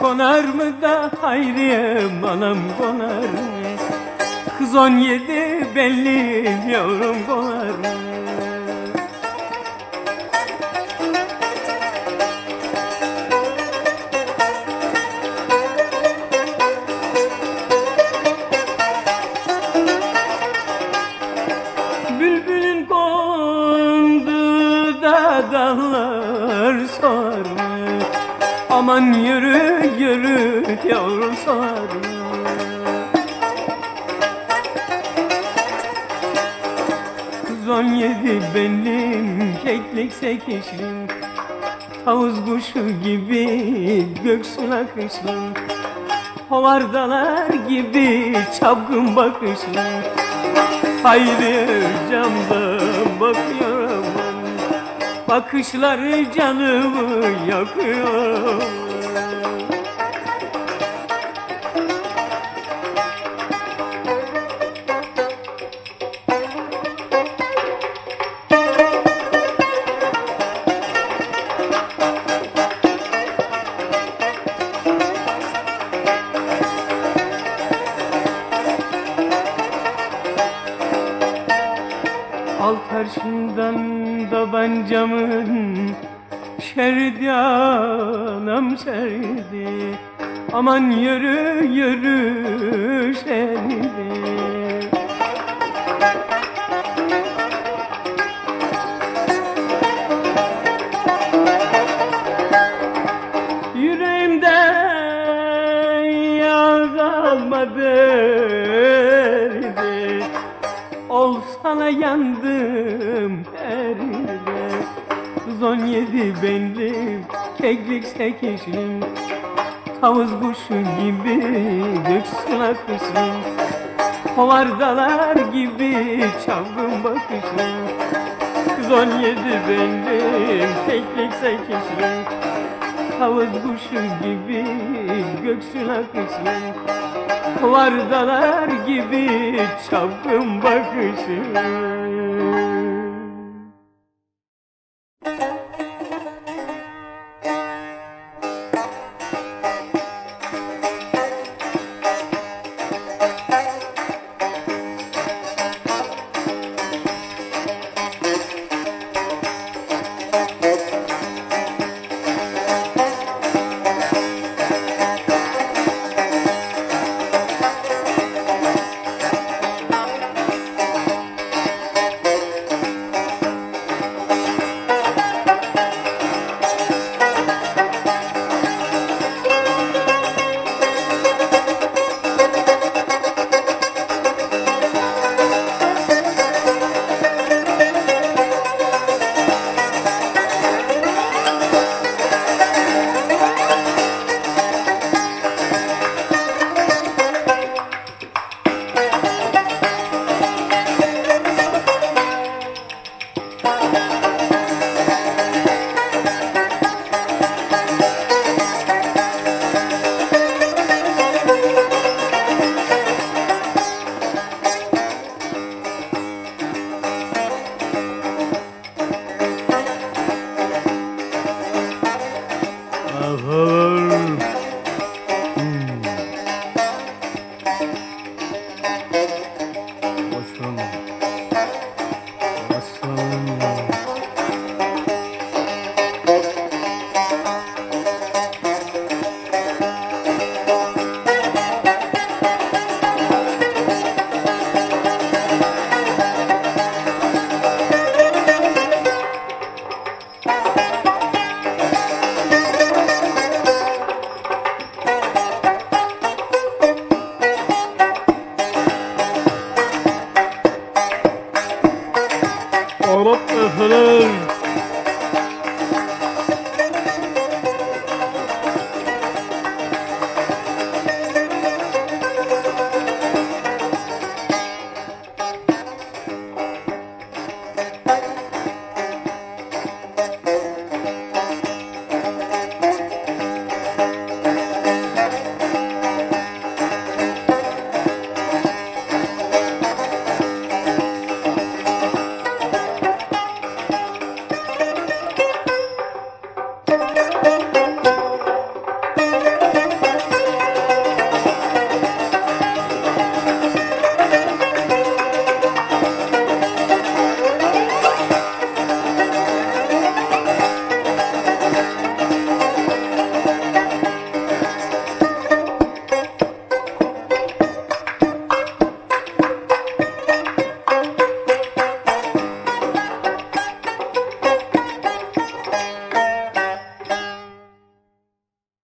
Konar mı da Hayriye'm anam konar mı? Kız 17 belli yavrum konar mı? Bülbülün kondu da dağlar sorar mı? Aman yürü yürü yavrum sarı. Kız 17 benim keklik sekişim, havuz kuşu gibi göksün akışım, hovardalar gibi çapkın bakışım. Haydi camdan bakıyorum, bakışları canımı yakıyor. Al karşımdan tabancamın şerdi anam şerdi, aman yürü yürü şerdi. Yüreğimde yar kalmadı, ol sana yandım eride. Kız 17 bendim keklik sekişim, tavus kuşu gibi göksün akışım, hovardalar gibi çapkın bakışım. Kız 17 bendim keklik sekişim, tavus kuşu gibi göksün akışım, vardalar gibi çapkın bakışım. رب أفلان.